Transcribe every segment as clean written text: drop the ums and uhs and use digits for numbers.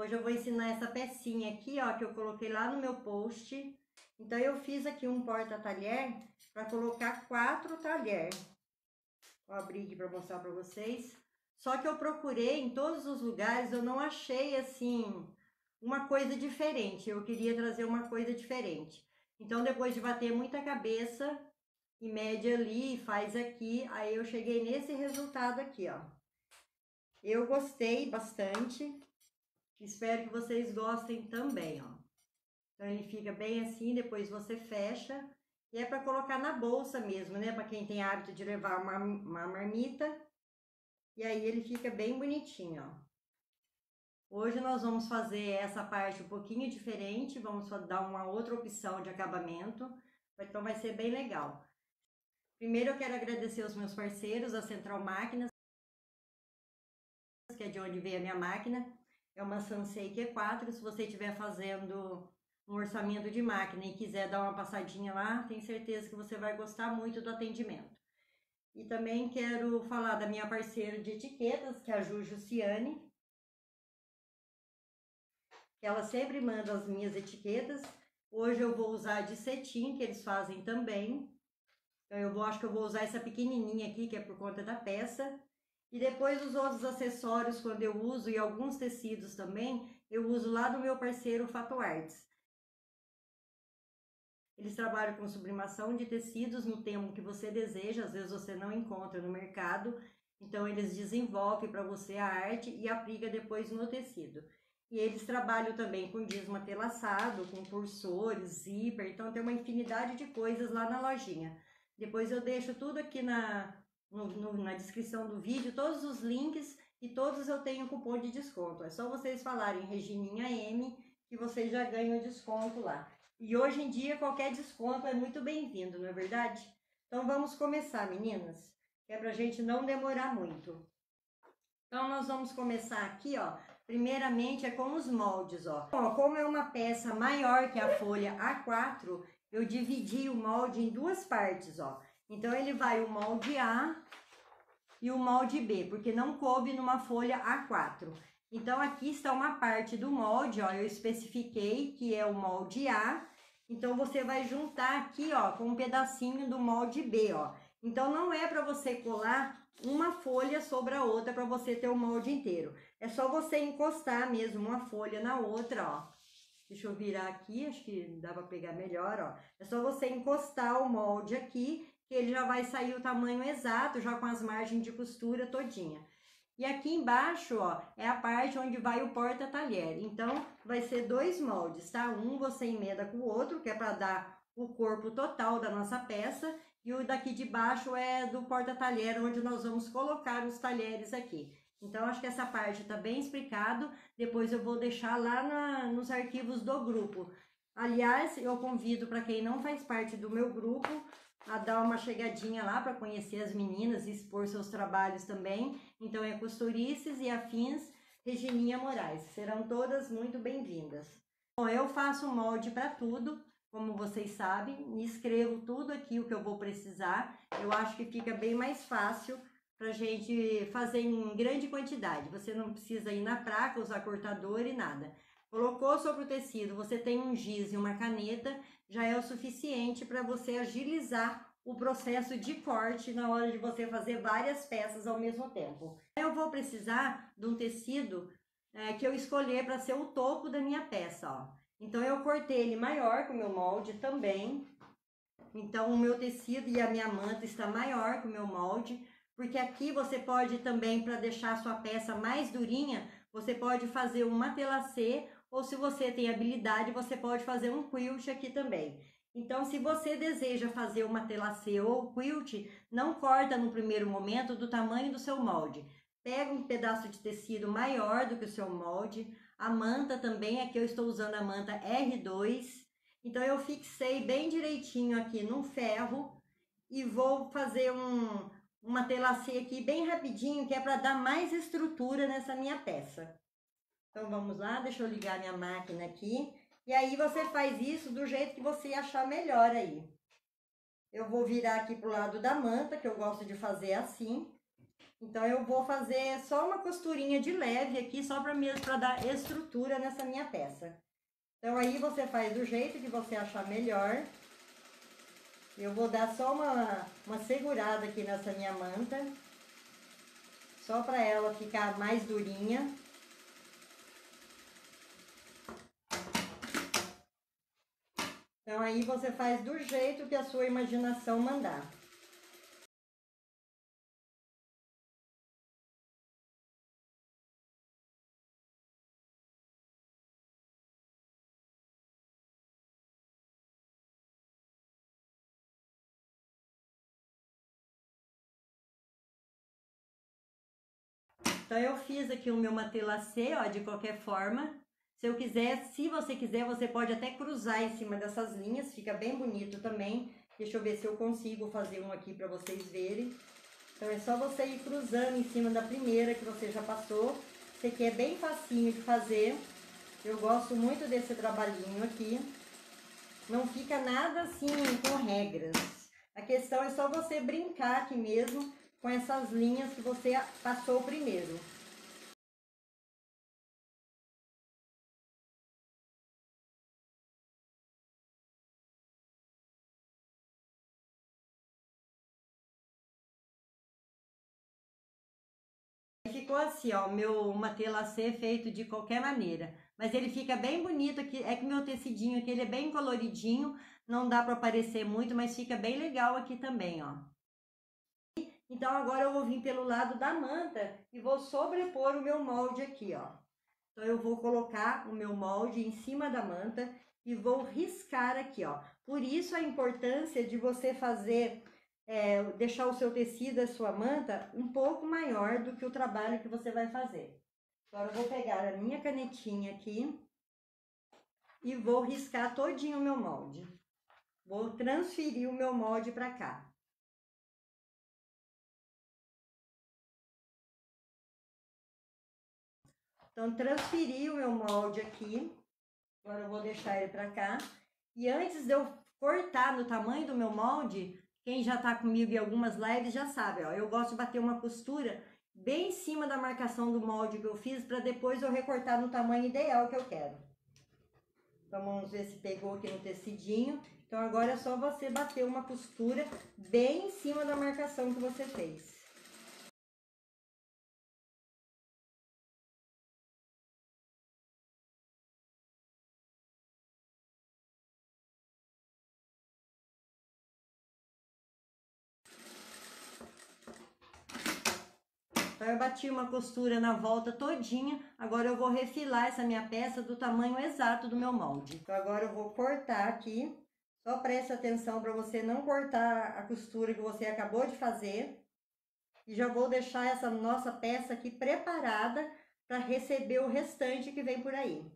Hoje eu vou ensinar essa pecinha aqui, ó, que eu coloquei lá no meu post. Então, eu fiz aqui um porta-talher para colocar 4 talher. Vou abrir aqui para mostrar para vocês. Só que eu procurei em todos os lugares, eu não achei, assim, uma coisa diferente. Eu queria trazer uma coisa diferente. Então, depois de bater muita cabeça, e mede ali, faz aqui, aí eu cheguei nesse resultado aqui, ó. Eu gostei bastante. Espero que vocês gostem também, ó. Então, ele fica bem assim, depois você fecha. E é para colocar na bolsa mesmo, né? Para quem tem hábito de levar uma marmita. E aí, ele fica bem bonitinho, ó. Hoje, nós vamos fazer essa parte um pouquinho diferente. Vamos dar uma outra opção de acabamento. Então, vai ser bem legal. Primeiro, eu quero agradecer os meus parceiros, a Central Máquinas, que é de onde veio a minha máquina. É uma Sansei Q4, se você estiver fazendo um orçamento de máquina e quiser dar uma passadinha lá, tenho certeza que você vai gostar muito do atendimento. E também quero falar da minha parceira de etiquetas, que é a Juju Ciani. Ela sempre manda as minhas etiquetas. Hoje eu vou usar de cetim, que eles fazem também. Então acho que eu vou usar essa pequenininha aqui, que é por conta da peça. E depois os outros acessórios, quando eu uso, e alguns tecidos também, eu uso lá do meu parceiro Fato Artes. Eles trabalham com sublimação de tecidos no tempo que você deseja, às vezes você não encontra no mercado. Então eles desenvolvem para você a arte e aplica depois no tecido. E eles trabalham também com desmatelaçado, com cursores, zíper, então tem uma infinidade de coisas lá na lojinha. Depois eu deixo tudo aqui na descrição do vídeo, todos os links, e todos eu tenho cupom de desconto. É só vocês falarem Regininha M que vocês já ganham desconto lá. E hoje em dia qualquer desconto é muito bem-vindo, não é verdade? Então vamos começar, meninas, que é pra gente não demorar muito. Então nós vamos começar aqui, ó. Primeiramente é com os moldes, ó. Bom, como é uma peça maior que a folha A4, eu dividi o molde em duas partes, ó. Então, ele vai o molde A e o molde B, porque não coube numa folha A4. Então, aqui está uma parte do molde, ó, eu especifiquei que é o molde A. Então, você vai juntar aqui, ó, com um pedacinho do molde B, ó. Então, não é para você colar uma folha sobre a outra para você ter o molde inteiro. É só você encostar mesmo uma folha na outra, ó. Deixa eu virar aqui, acho que dá para pegar melhor, ó. É só você encostar o molde aqui, que ele já vai sair o tamanho exato, já com as margens de costura todinha. E aqui embaixo, ó, é a parte onde vai o porta-talher. Então, vai ser 2 moldes, tá? Um você emenda com o outro, que é para dar o corpo total da nossa peça. E o daqui de baixo é do porta-talher, onde nós vamos colocar os talheres aqui. Então, acho que essa parte tá bem explicado. Depois eu vou deixar lá nos arquivos do grupo. Aliás, eu convido para quem não faz parte do meu grupo a dar uma chegadinha lá para conhecer as meninas e expor seus trabalhos também. Então é Costurices e Afins, Regininha Moraes. Serão todas muito bem-vindas. Bom, eu faço molde para tudo, como vocês sabem, e escrevo tudo aqui o que eu vou precisar. Eu acho que fica bem mais fácil pra gente fazer em grande quantidade. Você não precisa ir na praca, usar cortador e nada. Colocou sobre o tecido, você tem um giz e uma caneta, já é o suficiente para você agilizar o processo de corte na hora de você fazer várias peças ao mesmo tempo. Eu vou precisar de um tecido que eu escolher para ser o topo da minha peça, ó. Então eu cortei ele maior que o meu molde também. Então o meu tecido e a minha manta está maior que o meu molde, porque aqui você pode também, para deixar a sua peça mais durinha, você pode fazer um matelassé, ou se você tem habilidade, você pode fazer um quilt aqui também. Então, se você deseja fazer uma matelassé ou quilt, não corta no primeiro momento do tamanho do seu molde. Pega um pedaço de tecido maior do que o seu molde. A manta também, aqui eu estou usando a manta R2. Então, eu fixei bem direitinho aqui no ferro e vou fazer uma matelassé aqui bem rapidinho, que é para dar mais estrutura nessa minha peça. Então vamos lá, deixa eu ligar minha máquina aqui. E aí você faz isso do jeito que você achar melhor aí. Eu vou virar aqui pro lado da manta, que eu gosto de fazer assim. Então, eu vou fazer só uma costurinha de leve aqui, só para mesmo para dar estrutura nessa minha peça. Então, aí você faz do jeito que você achar melhor. Eu vou dar só uma segurada aqui nessa minha manta, só para ela ficar mais durinha. Então, aí você faz do jeito que a sua imaginação mandar. Então, eu fiz aqui o meu matelassé, ó, de qualquer forma. Se você quiser, você pode até cruzar em cima dessas linhas, fica bem bonito também. Deixa eu ver se eu consigo fazer um aqui para vocês verem. Então, é só você ir cruzando em cima da primeira que você já passou. Esse aqui é bem facinho de fazer. Eu gosto muito desse trabalhinho aqui. Não fica nada assim com regras. A questão é só você brincar aqui mesmo com essas linhas que você passou primeiro. Ficou assim, ó, o meu matelassé feito de qualquer maneira, mas ele fica bem bonito aqui. É que meu tecidinho aqui, ele é bem coloridinho, não dá para aparecer muito, mas fica bem legal aqui também, ó. Então, agora eu vou vir pelo lado da manta e vou sobrepor o meu molde aqui, ó. Então, eu vou colocar o meu molde em cima da manta e vou riscar aqui, ó. Por isso, a importância de você fazer, deixar o seu tecido, a sua manta, um pouco maior do que o trabalho que você vai fazer. Agora, eu vou pegar a minha canetinha aqui e vou riscar todinho o meu molde. Vou transferir o meu molde para cá. Então, transferi o meu molde aqui, agora eu vou deixar ele pra cá. E antes de eu cortar no tamanho do meu molde, quem já tá comigo em algumas lives já sabe, ó, eu gosto de bater uma costura bem em cima da marcação do molde que eu fiz, pra depois eu recortar no tamanho ideal que eu quero. Vamos ver se pegou aqui no tecidinho. Então, agora é só você bater uma costura bem em cima da marcação que você fez. Eu bati uma costura na volta todinha, agora eu vou refilar essa minha peça do tamanho exato do meu molde. Então, agora eu vou cortar aqui, só presta atenção para você não cortar a costura que você acabou de fazer. E já vou deixar essa nossa peça aqui preparada para receber o restante que vem por aí.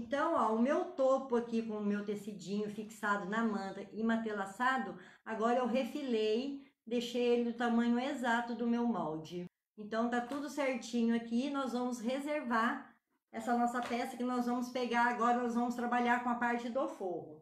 Então, ó, o meu topo aqui com o meu tecidinho fixado na manta e matelassado, agora eu refilei, deixei ele do tamanho exato do meu molde. Então, tá tudo certinho aqui, nós vamos reservar essa nossa peça que nós vamos pegar agora, nós vamos trabalhar com a parte do forro.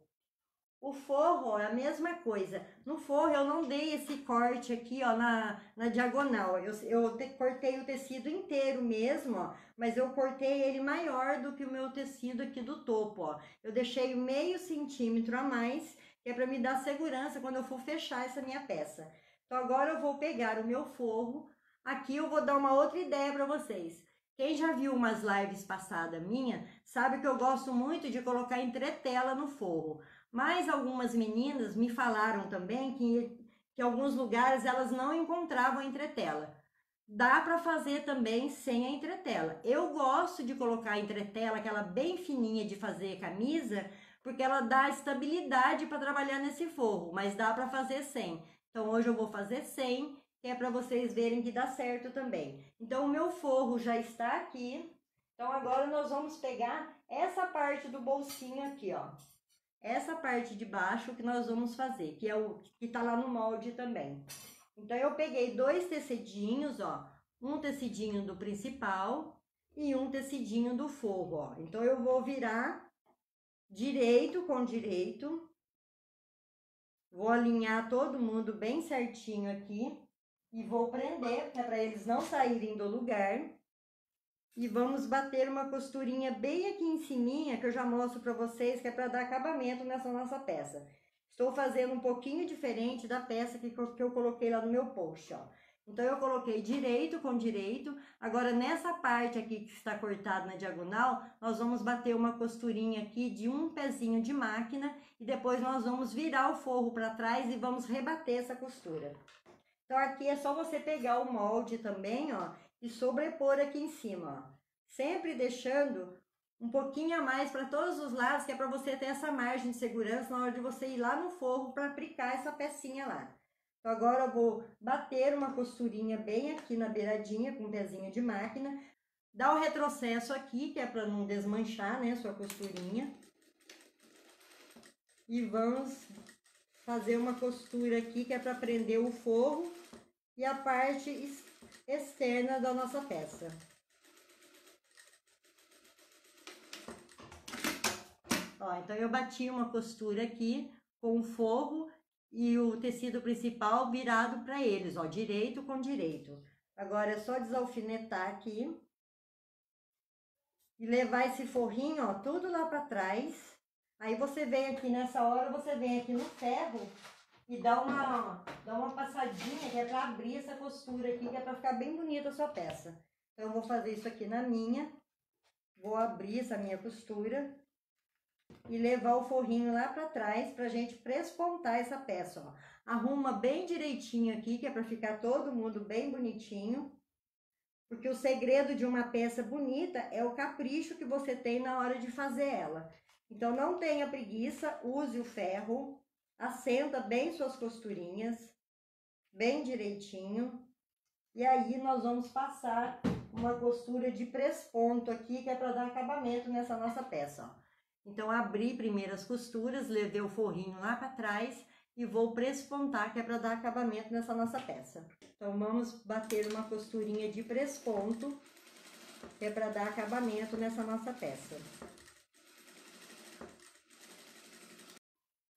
O forro, ó, é a mesma coisa. No forro eu não dei esse corte aqui, ó, na diagonal. Eu cortei o tecido inteiro mesmo, ó, mas eu cortei ele maior do que o meu tecido aqui do topo, ó. Eu deixei meio centímetro a mais, que é para me dar segurança quando eu for fechar essa minha peça. Então, agora eu vou pegar o meu forro. Aqui eu vou dar uma outra ideia para vocês. Quem já viu umas lives passadas minha, sabe que eu gosto muito de colocar entretela no forro. Mas algumas meninas me falaram também que em alguns lugares elas não encontravam entretela. Dá para fazer também sem a entretela. Eu gosto de colocar a entretela, aquela bem fininha de fazer camisa, porque ela dá estabilidade para trabalhar nesse forro, mas dá para fazer sem. Então, hoje eu vou fazer sem, que é para vocês verem que dá certo também. Então, o meu forro já está aqui. Então, agora nós vamos pegar essa parte do bolsinho aqui, ó. Essa parte de baixo que nós vamos fazer, que é o que tá lá no molde também. Então, eu peguei dois tecidinhos, ó, um tecidinho do principal e um tecidinho do forro, ó. Então, eu vou virar direito com direito. Vou alinhar todo mundo bem certinho aqui. E vou prender, para eles não saírem do lugar. E vamos bater uma costurinha bem aqui em cima, que eu já mostro para vocês, que é para dar acabamento nessa nossa peça. Estou fazendo um pouquinho diferente da peça que eu coloquei lá no meu post, ó. Então, eu coloquei direito com direito. Agora, nessa parte aqui que está cortada na diagonal, nós vamos bater uma costurinha aqui de um pezinho de máquina. E depois, nós vamos virar o forro para trás e vamos rebater essa costura. Então, aqui é só você pegar o molde também, ó, e sobrepor aqui em cima, ó. Sempre deixando um pouquinho a mais para todos os lados, que é para você ter essa margem de segurança na hora de você ir lá no forro para aplicar essa pecinha lá. Então, agora eu vou bater uma costurinha bem aqui na beiradinha com um pezinho de máquina. Dá um retrocesso aqui, que é para não desmanchar, né, sua costurinha. E vamos fazer uma costura aqui que é para prender o forro e a parte externa da nossa peça. Ó, então eu bati uma costura aqui com o forro e o tecido principal virado para eles, ó, direito com direito. Agora é só desalfinetar aqui e levar esse forrinho, ó, tudo lá para trás. Aí você vem aqui nessa hora, você vem aqui no ferro e dá uma passadinha, que é pra abrir essa costura aqui, que é pra ficar bem bonita a sua peça. Então, eu vou fazer isso aqui na minha, vou abrir essa minha costura e levar o forrinho lá pra trás pra gente prespontar essa peça, ó. Arruma bem direitinho aqui, que é pra ficar todo mundo bem bonitinho. Porque o segredo de uma peça bonita é o capricho que você tem na hora de fazer ela. Então, não tenha preguiça, use o ferro, assenta bem suas costurinhas, bem direitinho. E aí, nós vamos passar uma costura de presponto aqui, que é para dar acabamento nessa nossa peça, ó. Então, abri primeiro as costuras, levei o forrinho lá para trás e vou prespontar, que é para dar acabamento nessa nossa peça. Então, vamos bater uma costurinha de presponto, que é para dar acabamento nessa nossa peça.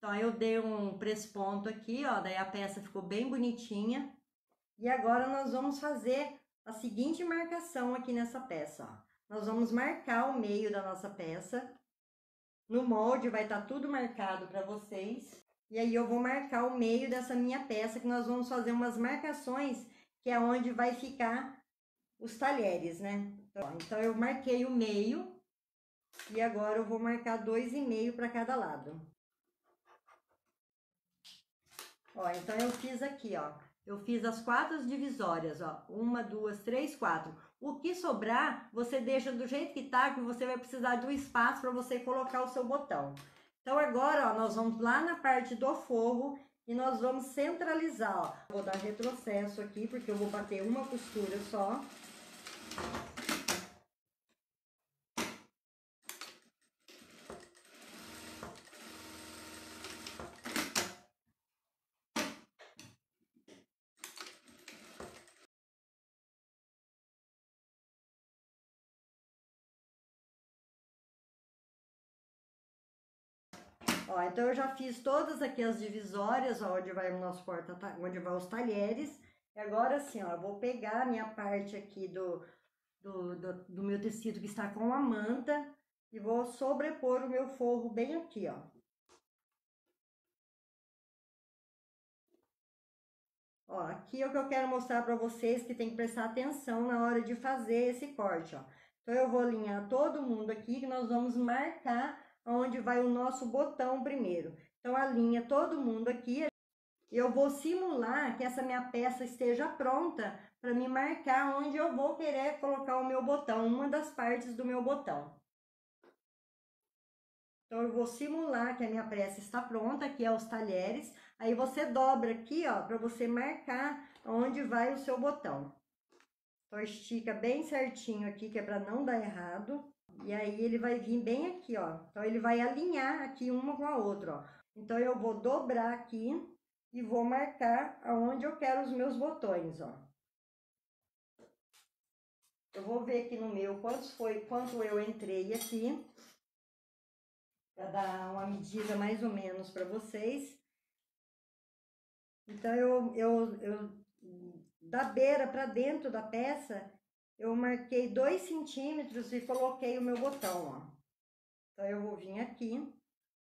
Então, eu dei um presponto aqui, ó, daí a peça ficou bem bonitinha. E agora, nós vamos fazer a seguinte marcação aqui nessa peça, ó. Nós vamos marcar o meio da nossa peça. No molde vai estar tudo marcado para vocês. E aí, eu vou marcar o meio dessa minha peça, que nós vamos fazer umas marcações, que é onde vai ficar os talheres, né? Então, eu marquei o meio e agora eu vou marcar 2,5 para cada lado. Ó, então eu fiz aqui, ó, eu fiz as 4 divisórias, ó, 1, 2, 3, 4. O que sobrar, você deixa do jeito que tá, que você vai precisar de um espaço para você colocar o seu botão. Então agora, ó, nós vamos lá na parte do forro e nós vamos centralizar, ó. Vou dar retrocesso aqui, porque eu vou bater uma costura só. Ó, então, eu já fiz todas aqui as divisórias, ó, onde vai o nosso onde vai os talheres. E agora, assim, ó, eu vou pegar a minha parte aqui do meu tecido que está com a manta e vou sobrepor o meu forro bem aqui, ó. Ó, aqui é o que eu quero mostrar para vocês, que tem que prestar atenção na hora de fazer esse corte, ó. Então, eu vou alinhar todo mundo aqui, que nós vamos marcar onde vai o nosso botão primeiro. Então, alinha todo mundo aqui. Eu vou simular que essa minha peça esteja pronta para me marcar onde eu vou querer colocar o meu botão, uma das partes do meu botão. Então, eu vou simular que a minha peça está pronta, aqui é os talheres. Aí, você dobra aqui, ó, para você marcar onde vai o seu botão. Então, estica bem certinho aqui, que é para não dar errado. E aí, ele vai vir bem aqui, ó. Então, ele vai alinhar aqui uma com a outra, ó. Então, eu vou dobrar aqui e vou marcar aonde eu quero os meus botões, ó. Eu vou ver aqui no meu quanto eu entrei aqui, para dar uma medida mais ou menos para vocês. Então, da beira para dentro da peça, eu marquei 2 centímetros e coloquei o meu botão, ó. Então, eu vou vir aqui,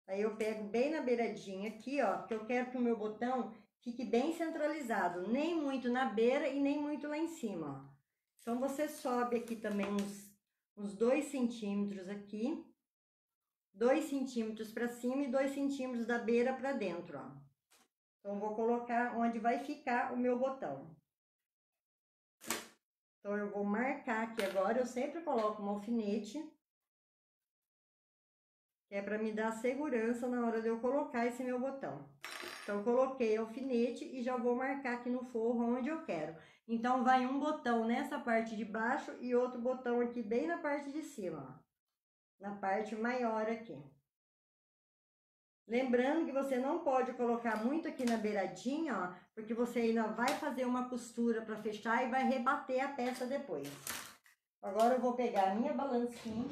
aí eu pego bem na beiradinha aqui, ó, porque eu quero que o meu botão fique bem centralizado, nem muito na beira e nem muito lá em cima, ó. Então, você sobe aqui também uns 2 centímetros aqui, 2 centímetros para cima e 2 centímetros da beira para dentro, ó. Então, vou colocar onde vai ficar o meu botão. Então, eu vou marcar aqui agora, eu sempre coloco um alfinete, que é para me dar segurança na hora de eu colocar esse meu botão. Então, eu coloquei alfinete e já vou marcar aqui no forro onde eu quero. Então, vai um botão nessa parte de baixo e outro botão aqui bem na parte de cima, ó, na parte maior aqui. Lembrando que você não pode colocar muito aqui na beiradinha, ó, porque você ainda vai fazer uma costura para fechar e vai rebater a peça depois. Agora, eu vou pegar a minha balancinha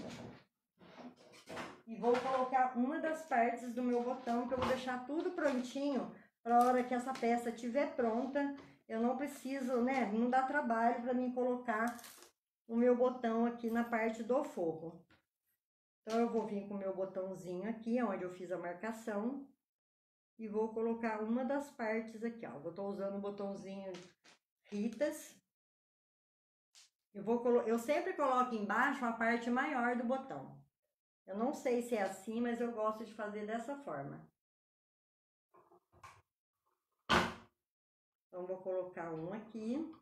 e vou colocar uma das partes do meu botão, que eu vou deixar tudo prontinho para a hora que essa peça estiver pronta. Eu não preciso, né, não dá trabalho para mim colocar o meu botão aqui na parte do forro. Então, eu vou vir com o meu botãozinho aqui, onde eu fiz a marcação, e vou colocar uma das partes aqui, ó. Eu tô usando o botãozinho Ritas. Eu sempre coloco embaixo a parte maior do botão. Eu não sei se é assim, mas eu gosto de fazer dessa forma. Então, vou colocar um aqui.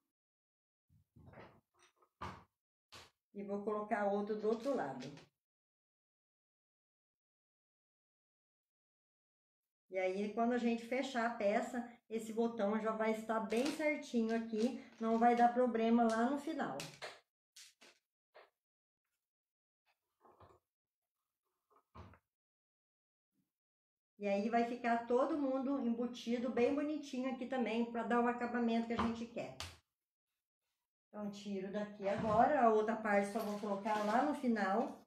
E vou colocar outro do outro lado. E aí, quando a gente fechar a peça, esse botão já vai estar bem certinho aqui. Não vai dar problema lá no final. E aí, vai ficar todo mundo embutido, bem bonitinho aqui também, para dar o acabamento que a gente quer. Então, tiro daqui agora, a outra parte só vou colocar lá no final.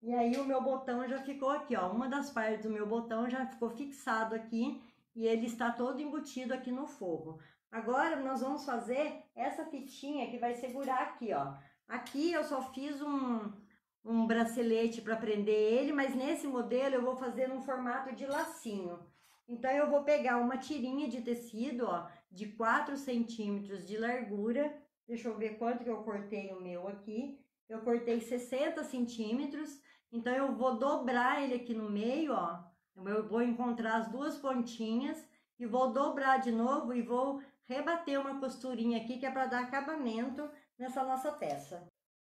E aí, o meu botão já ficou aqui, ó. Uma das partes do meu botão já ficou fixado aqui, e ele está todo embutido aqui no forro. Agora, nós vamos fazer essa fitinha que vai segurar aqui, ó. Aqui, eu só fiz um bracelete para prender ele, mas nesse modelo eu vou fazer num formato de lacinho. Então, eu vou pegar uma tirinha de tecido, ó, de 4 centímetros de largura. Deixa eu ver quanto que eu cortei o meu aqui. Eu cortei 60 centímetros. Então, eu vou dobrar ele aqui no meio, ó. Eu vou encontrar as duas pontinhas e vou dobrar de novo e vou rebater uma costurinha aqui, que é para dar acabamento nessa nossa peça.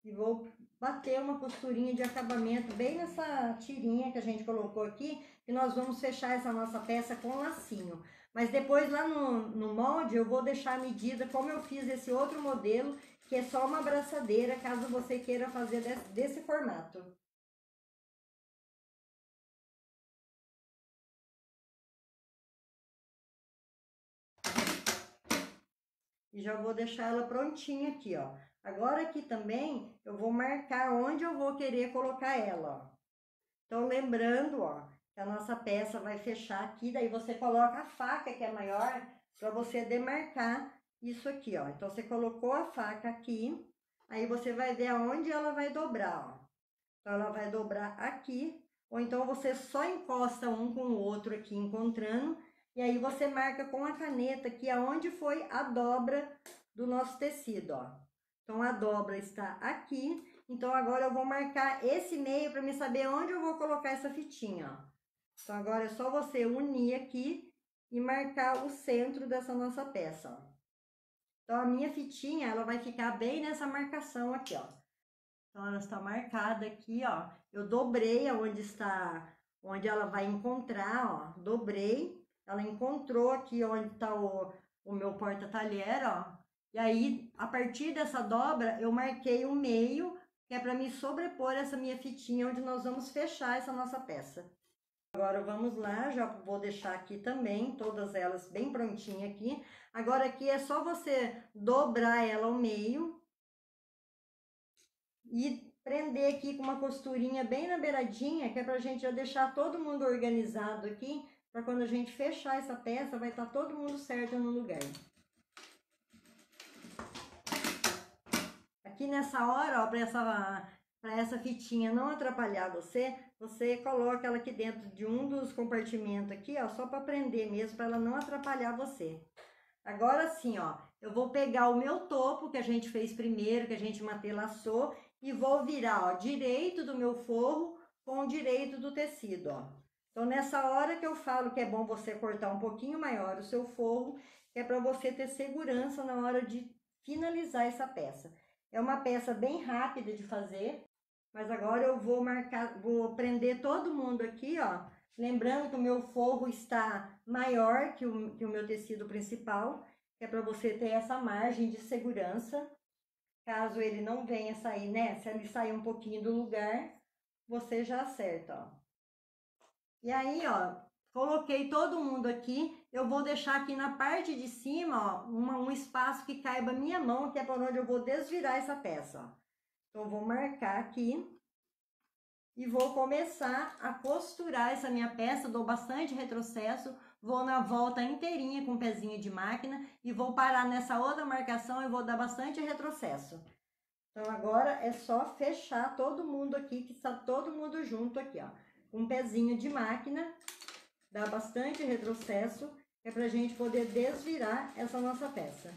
E vou bater uma costurinha de acabamento bem nessa tirinha que a gente colocou aqui, e nós vamos fechar essa nossa peça com lacinho. Mas depois, lá no molde, eu vou deixar a medida, como eu fiz esse outro modelo, que é só uma abraçadeira, caso você queira fazer desse formato. E já vou deixar ela prontinha aqui, ó. Agora, aqui também, eu vou marcar onde eu vou querer colocar ela, ó. Então, lembrando, ó, que a nossa peça vai fechar aqui, daí você coloca a faca, que é maior, para você demarcar isso aqui, ó. Então, você colocou a faca aqui, aí você vai ver aonde ela vai dobrar, ó. Então, ela vai dobrar aqui, ou então você só encosta um com o outro aqui, encontrando, e aí você marca com a caneta aqui aonde foi a dobra do nosso tecido, ó. Então, a dobra está aqui. Então, agora eu vou marcar esse meio para me saber onde eu vou colocar essa fitinha, ó. Então, agora é só você unir aqui e marcar o centro dessa nossa peça, ó. Então, a minha fitinha, ela vai ficar bem nessa marcação aqui, ó. Então, ela está marcada aqui, ó. Eu dobrei aonde está, onde ela vai encontrar, ó. Dobrei. Ela encontrou aqui onde está o meu porta-talher, ó. E aí, a partir dessa dobra, eu marquei o meio, que é para me sobrepor essa minha fitinha, onde nós vamos fechar essa nossa peça. Agora vamos lá, já vou deixar aqui também, todas elas bem prontinha aqui. Agora aqui é só você dobrar ela ao meio e prender aqui com uma costurinha bem na beiradinha, que é pra gente já deixar todo mundo organizado aqui, pra quando a gente fechar essa peça, vai estar todo mundo certo no lugar. Aqui nessa hora, ó, pra essa fitinha não atrapalhar você, você coloca ela aqui dentro de um dos compartimentos aqui, ó, só pra prender mesmo, pra ela não atrapalhar você. Agora sim, ó, eu vou pegar o meu topo que a gente fez primeiro, que a gente matelaçou, e vou virar, ó, direito do meu forro com o direito do tecido, ó. Então, nessa hora que eu falo que é bom você cortar um pouquinho maior o seu forro, que é para você ter segurança na hora de finalizar essa peça. É uma peça bem rápida de fazer, mas agora eu vou marcar, vou prender todo mundo aqui, ó. Lembrando que o meu forro está maior que o meu tecido principal, que é para você ter essa margem de segurança, caso ele não venha sair, né? Se ele sair um pouquinho do lugar, você já acerta, ó. E aí, ó, coloquei todo mundo aqui, eu vou deixar aqui na parte de cima, ó, um espaço que caiba a minha mão, que é por onde eu vou desvirar essa peça, ó. Então, eu vou marcar aqui e vou começar a costurar essa minha peça, dou bastante retrocesso, vou na volta inteirinha com o pezinho de máquina e vou parar nessa outra marcação e vou dar bastante retrocesso. Então, agora é só fechar todo mundo aqui, que está todo mundo junto aqui, ó. Um pezinho de máquina, dá bastante retrocesso, é pra gente poder desvirar essa nossa peça.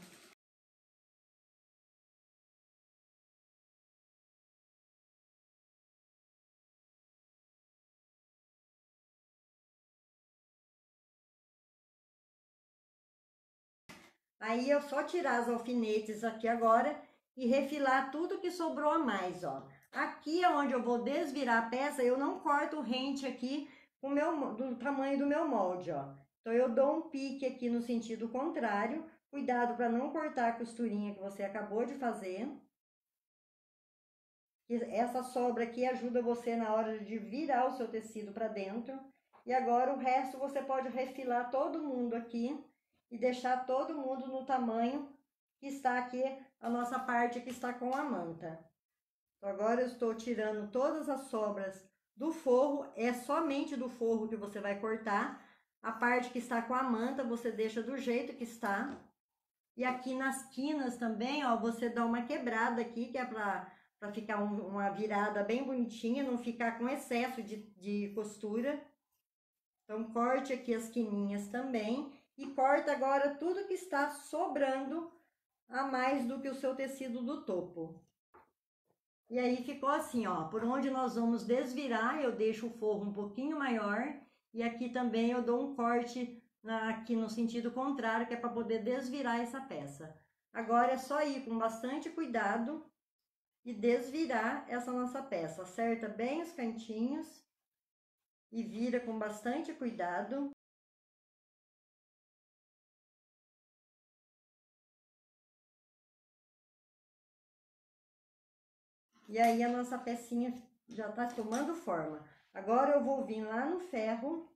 Aí eu só tirar os alfinetes aqui agora e refilar tudo que sobrou a mais, ó. Aqui é onde eu vou desvirar a peça, eu não corto rente aqui do tamanho do meu molde, ó. Então, eu dou um pique aqui no sentido contrário. Cuidado para não cortar a costurinha que você acabou de fazer. Essa sobra aqui ajuda você na hora de virar o seu tecido para dentro. E agora, o resto você pode refilar todo mundo aqui e deixar todo mundo no tamanho que está aqui, a nossa parte que está com a manta. Agora eu estou tirando todas as sobras do forro, é somente do forro que você vai cortar. A parte que está com a manta você deixa do jeito que está. E aqui nas quinas também, ó, você dá uma quebrada aqui, que é para ficar uma virada bem bonitinha, não ficar com excesso de costura. Então, corte aqui as quininhas também e corta agora tudo que está sobrando a mais do que o seu tecido do topo. E aí ficou assim, ó, por onde nós vamos desvirar, eu deixo o forro um pouquinho maior e aqui também eu dou um corte aqui no sentido contrário, que é para poder desvirar essa peça. Agora é só ir com bastante cuidado e desvirar essa nossa peça. Acerta bem os cantinhos e vira com bastante cuidado. E aí, a nossa pecinha já tá tomando forma. Agora, eu vou vir lá no ferro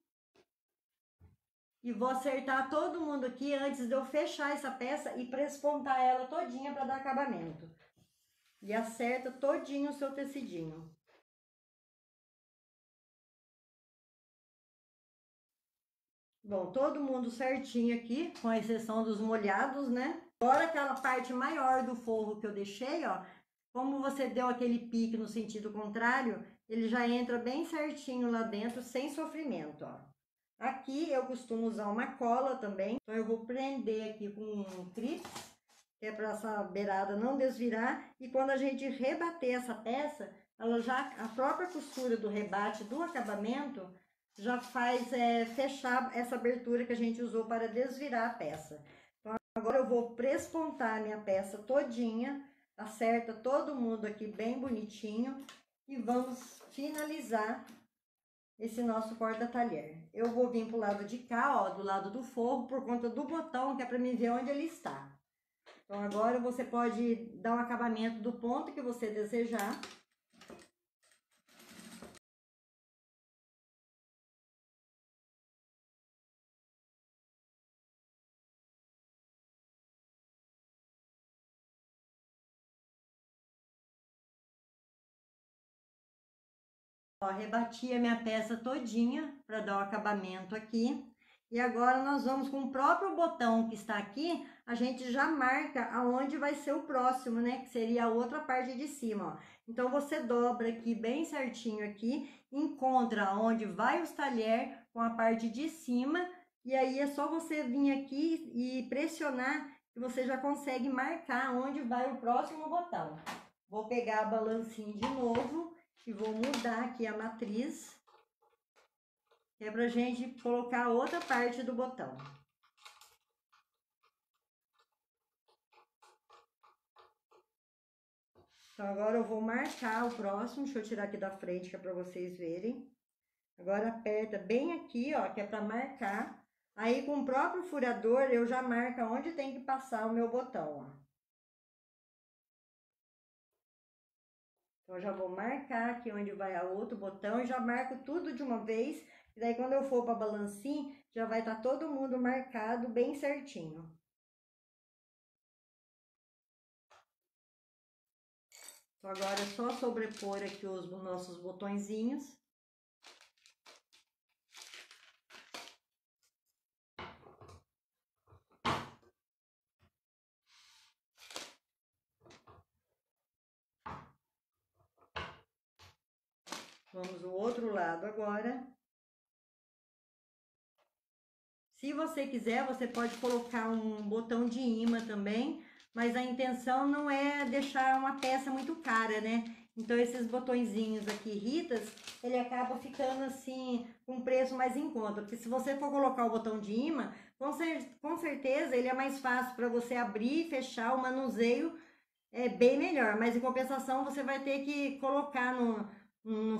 e vou acertar todo mundo aqui antes de eu fechar essa peça e prespontar ela todinha para dar acabamento. E acerta todinho o seu tecidinho. Bom, todo mundo certinho aqui, com exceção dos molhados, né? Agora, aquela parte maior do forro que eu deixei, ó, como você deu aquele pique no sentido contrário, ele já entra bem certinho lá dentro, sem sofrimento, ó. Aqui eu costumo usar uma cola também, então eu vou prender aqui com um clipe, que é para essa beirada não desvirar, e quando a gente rebater essa peça, ela já, a própria costura do rebate do acabamento já faz fechar essa abertura que a gente usou para desvirar a peça. Então, agora eu vou prespontar a minha peça todinha, acerta todo mundo aqui bem bonitinho e vamos finalizar esse nosso porta-talher. Eu vou vir pro lado de cá, ó, do lado do forro, por conta do botão, que é para mim ver onde ele está. Então, agora você pode dar um acabamento do ponto que você desejar. Ó, rebati a minha peça todinha para dar o acabamento aqui. E agora nós vamos com o próprio botão que está aqui, a gente já marca aonde vai ser o próximo, né? Que seria a outra parte de cima, ó. Então, você dobra aqui bem certinho aqui, encontra onde vai os talheres com a parte de cima. E aí, é só você vir aqui e pressionar que você já consegue marcar onde vai o próximo botão. Vou pegar a balancinha de novo. E vou mudar aqui a matriz, que é pra gente colocar outra parte do botão. Então, agora eu vou marcar o próximo, deixa eu tirar aqui da frente, que é pra vocês verem. Agora aperta bem aqui, ó, que é pra marcar. Aí, com o próprio furador, eu já marco onde tem que passar o meu botão, ó. Eu já vou marcar aqui onde vai o outro botão e já marco tudo de uma vez. E daí, quando eu for para a balancinha, já vai estar todo mundo marcado bem certinho. Então, agora é só sobrepor aqui os nossos botõezinhos. Vamos o outro lado agora. Se você quiser, você pode colocar um botão de imã também, mas a intenção não é deixar uma peça muito cara, né? Então, esses botõezinhos aqui, ritas, ele acaba ficando assim, com preço mais em conta. Porque se você for colocar o botão de imã, com certeza ele é mais fácil para você abrir e fechar, o manuseio é bem melhor. Mas, em compensação, você vai ter que colocar no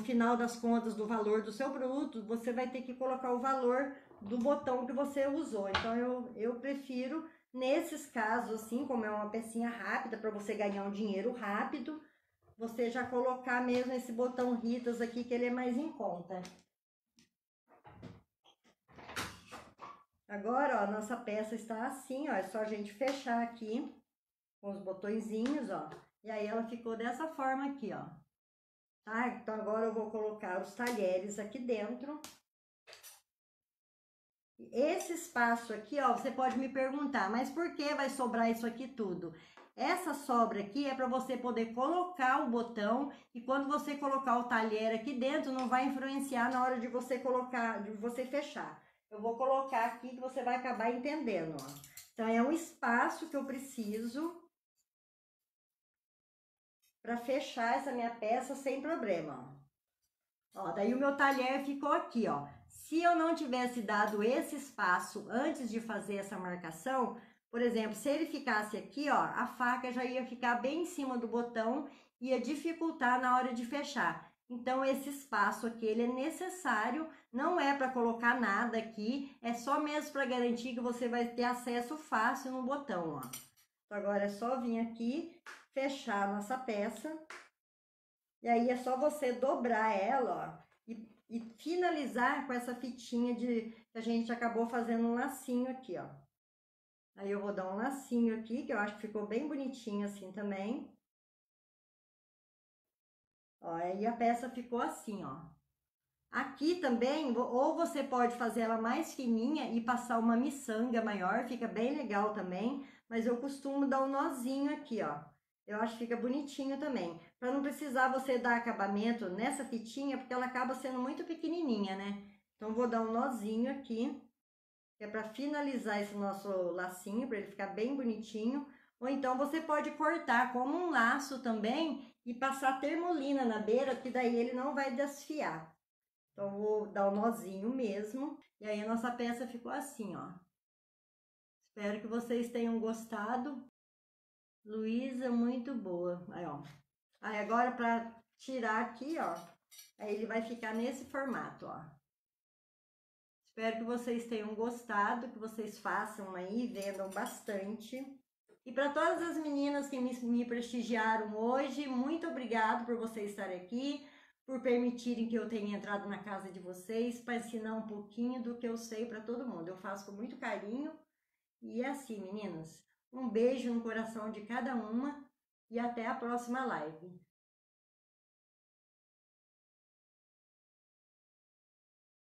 final das contas do valor do seu produto, você vai ter que colocar o valor do botão que você usou. Então, eu prefiro, nesses casos, assim, como é uma pecinha rápida, para você ganhar um dinheiro rápido, você já colocar mesmo esse botão Ritas aqui, que ele é mais em conta. Agora, ó, nossa peça está assim, ó, é só a gente fechar aqui com os botõezinhos, ó. E aí, ela ficou dessa forma aqui, ó. Tá? Então, agora eu vou colocar os talheres aqui dentro. Esse espaço aqui, ó, você pode me perguntar, mas por que vai sobrar isso aqui tudo? Essa sobra aqui é para você poder colocar o botão, e quando você colocar o talher aqui dentro, não vai influenciar na hora de você colocar, de você fechar. Eu vou colocar aqui que você vai acabar entendendo, ó. Então, é um espaço que eu preciso para fechar essa minha peça sem problema, ó. Ó, daí o meu talher ficou aqui, ó. Se eu não tivesse dado esse espaço antes de fazer essa marcação, por exemplo, se ele ficasse aqui, ó, a faca já ia ficar bem em cima do botão, ia dificultar na hora de fechar. Então, esse espaço aqui, ele é necessário, não é para colocar nada aqui, é só mesmo para garantir que você vai ter acesso fácil no botão, ó. Então, agora é só vir aqui, fechar a nossa peça, e aí é só você dobrar ela, ó, e finalizar com essa fitinha que a gente acabou fazendo um lacinho aqui, ó. Aí eu vou dar um lacinho aqui, que eu acho que ficou bem bonitinho assim também. Ó, aí a peça ficou assim, ó. Aqui também, ou você pode fazer ela mais fininha e passar uma miçanga maior, fica bem legal também, mas eu costumo dar um nozinho aqui, ó. Eu acho que fica bonitinho também, para não precisar você dar acabamento nessa fitinha, porque ela acaba sendo muito pequenininha, né? Então, vou dar um nozinho aqui, que é para finalizar esse nosso lacinho, para ele ficar bem bonitinho. Ou então, você pode cortar como um laço também e passar termolina na beira, que daí ele não vai desfiar. Então, vou dar um nozinho mesmo, e aí a nossa peça ficou assim, ó. Espero que vocês tenham gostado. Luísa, muito boa. Aí, ó. Aí, agora, pra tirar aqui, ó, aí ele vai ficar nesse formato, ó. Espero que vocês tenham gostado, que vocês façam aí, vendam bastante. E para todas as meninas que me prestigiaram hoje, muito obrigado por vocês estarem aqui, por permitirem que eu tenha entrado na casa de vocês, para ensinar um pouquinho do que eu sei para todo mundo. Eu faço com muito carinho. E é assim, meninas. Um beijo no coração de cada uma e até a próxima live.